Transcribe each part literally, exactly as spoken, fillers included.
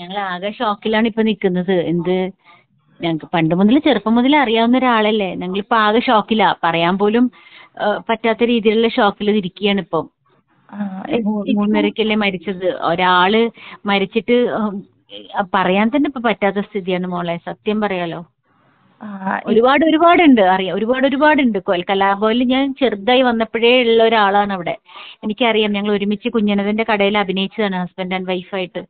ഞങ്ങൾ ആകെ ഷോക്കിലാണ് ഇപ്പൊ നിക്കുന്നത്. എന്ത്, ഞങ്ങൾക്ക് പണ്ട് മുതൽ ചെറുപ്പം മുതൽ അറിയാവുന്ന ഒരാളല്ലേ, ഞങ്ങളിപ്പോ ആകെ ഷോക്കിലാ, പറയാൻ പോലും പറ്റാത്ത രീതിയിലുള്ള ഷോക്കിൽ ഇരിക്കുകയാണ് ഇപ്പം. മൂന്നരക്കല്ലേ മരിച്ചത്, ഒരാള് മരിച്ചിട്ട് പറയാൻ തന്നെ ഇപ്പൊ പറ്റാത്ത സ്ഥിതിയാണ് മോളെ, സത്യം പറയാലോ. ഒരുപാട് ഒരുപാടുണ്ട് അറിയാം, ഒരുപാട് ഒരുപാടുണ്ട്. കലാഭവനിൽ ഞാൻ ചെറുതായി വന്നപ്പോഴേ ഉള്ള ഒരാളാണ് അവിടെ, എനിക്കറിയാം. ഞങ്ങൾ ഒരുമിച്ച് കുഞ്ഞനന്തന്റെ കടയിൽ അഭിനയിച്ചതാണ് ഹസ്ബൻഡ് ആൻഡ് വൈഫായിട്ട്.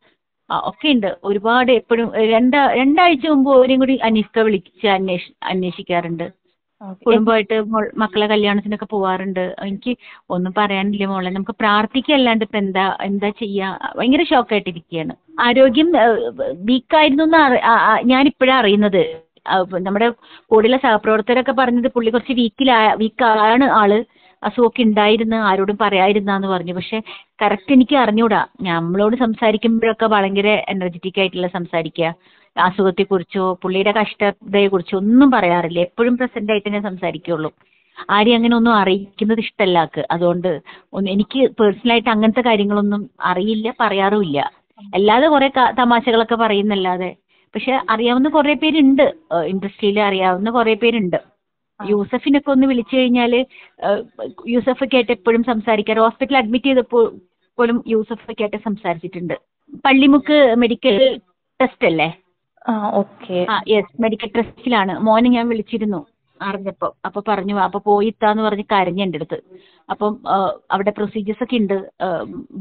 ആ ഒക്കെ ഉണ്ട് ഒരുപാട്. എപ്പോഴും രണ്ടാ രണ്ടാഴ്ച മുമ്പ് ഓരോ കൂടി അനീഫ്ക വിളിച്ച് അന്വേഷി അന്വേഷിക്കാറുണ്ട്. കുടുംബമായിട്ട് മക്കളെ കല്യാണത്തിനൊക്കെ പോവാറുണ്ട്. എനിക്ക് ഒന്നും പറയാനില്ല മോളെ, നമുക്ക് പ്രാർത്ഥിക്കല്ലാണ്ട് ഇപ്പൊ എന്താ എന്താ ചെയ്യാ. ഭയങ്കര ഷോക്കായിട്ടിരിക്കുകയാണ്. ആരോഗ്യം വീക്കായിരുന്നു എന്ന് ഞാനിപ്പോഴാണ് അറിയുന്നത്. നമ്മുടെ കൂടെയുള്ള സഹപ്രവർത്തകരൊക്കെ പറഞ്ഞത് പുള്ളി കുറച്ച് വീക്കിലാ വീക്കാണ് ആള്, അസുഖമൊക്കെ ഉണ്ടായിരുന്നു, ആരോടും പറയാതിരുന്നാന്ന് പറഞ്ഞു. പക്ഷെ കറക്റ്റ് എനിക്ക് അറിഞ്ഞൂടാ. നമ്മളോട് സംസാരിക്കുമ്പോഴൊക്കെ ഭയങ്കര എനർജറ്റിക് ആയിട്ടുള്ള സംസാരിക്കുക, അസുഖത്തെ കുറിച്ചോ പുള്ളിയുടെ കഷ്ടതയെ കുറിച്ചോ ഒന്നും പറയാറില്ല, എപ്പോഴും പ്രസന്റ് ആയിട്ട് തന്നെ സംസാരിക്കുള്ളൂ. ആരെയും അങ്ങനെ ഒന്നും അറിയിക്കുന്നത് ഇഷ്ടമല്ല ആൾക്ക്. അതുകൊണ്ട് ഒന്ന് എനിക്ക് പേഴ്സണലായിട്ട് അങ്ങനത്തെ കാര്യങ്ങളൊന്നും അറിയില്ല, പറയാറുമില്ല. അല്ലാതെ കുറെ തമാശകളൊക്കെ പറയുന്നല്ലാതെ. പക്ഷെ അറിയാവുന്ന കുറെ പേരുണ്ട്, ഇൻഡസ്ട്രിയിൽ അറിയാവുന്ന കുറെ പേരുണ്ട്. യൂസഫിനൊക്കെ ഒന്ന് വിളിച്ചു കഴിഞ്ഞാല് യൂസഫൊക്കെ ആയിട്ട് എപ്പോഴും സംസാരിക്കാറ്. ഹോസ്പിറ്റലിൽ അഡ്മിറ്റ് ചെയ്തപ്പോൾ പോലും യൂസഫൊക്കെ ആയിട്ട് സംസാരിച്ചിട്ടുണ്ട്. പള്ളിമുക്ക് മെഡിക്കൽ ടെസ്റ്റ് അല്ലേ? ആ യെസ്, മെഡിക്കൽ ടെസ്റ്റിലാണ് മോനെ ഞാൻ വിളിച്ചിരുന്നു അറിഞ്ഞപ്പോ. അപ്പൊ പറഞ്ഞു, അപ്പൊ പോയിത്താന്ന് പറഞ്ഞ് കരഞ്ഞ എൻ്റെ അടുത്ത്. അപ്പം അവിടെ പ്രൊസീജിയേഴ്സ് ഒക്കെ ഉണ്ട്,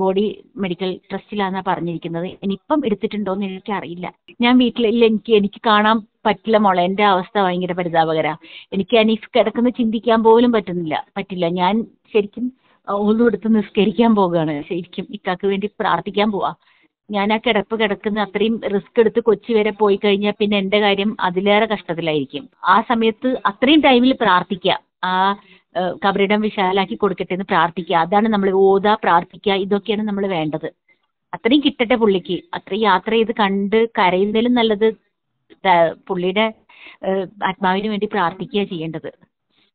ബോഡി മെഡിക്കൽ ടെസ്റ്റിലാന്നാ പറഞ്ഞിരിക്കുന്നത്. ഇനിയിപ്പം എടുത്തിട്ടുണ്ടോന്ന് എനിക്ക് അറിയില്ല. ഞാൻ വീട്ടിലില്ല, എനിക്ക് എനിക്ക് കാണാൻ പറ്റില്ല മോളെ. എൻ്റെ അവസ്ഥ ഭയങ്കര പരിതാപകര. എനിക്ക് അനീഫ് കിടക്കുന്ന ചിന്തിക്കാൻ പോലും പറ്റുന്നില്ല, പറ്റില്ല. ഞാൻ ശരിക്കും ഒന്നും എടുത്ത് നിസ്കരിക്കാൻ പോവുകയാണ്, ശരിക്കും ഇക്കാക്ക് വേണ്ടി പ്രാർത്ഥിക്കാൻ പോവാ. ഞാൻ ആ കിടപ്പ് കിടക്കുന്ന അത്രയും റിസ്ക് എടുത്ത് കൊച്ചി വരെ പോയി കഴിഞ്ഞാൽ പിന്നെ എൻ്റെ കാര്യം അതിലേറെ കഷ്ടത്തിലായിരിക്കും. ആ സമയത്ത് അത്രയും ടൈമിൽ പ്രാർത്ഥിക്കുക, ആ കബറിടം വിശാലാക്കി കൊടുക്കട്ടെ എന്ന് പ്രാർത്ഥിക്കുക. അതാണ് നമ്മൾ ഓതാ, പ്രാർത്ഥിക്കുക, ഇതൊക്കെയാണ് നമ്മൾ വേണ്ടത്. അത്രയും കിട്ടട്ടെ പുള്ളിക്ക്. അത്രയും യാത്ര ചെയ്ത് കണ്ട് കരയുന്നതിലും നല്ലത് പുള്ളിയുടെ ആത്മാവിന് വേണ്ടി പ്രാർത്ഥിക്കുക ചെയ്യേണ്ടത്.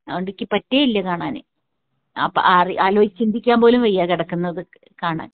അതുകൊണ്ട് എനിക്ക് പറ്റേയില്ല കാണാൻ. അപ്പം ആലോചിച്ച് ചിന്തിക്കാൻ പോലും വയ്യ കിടക്കുന്നത് കാണാൻ.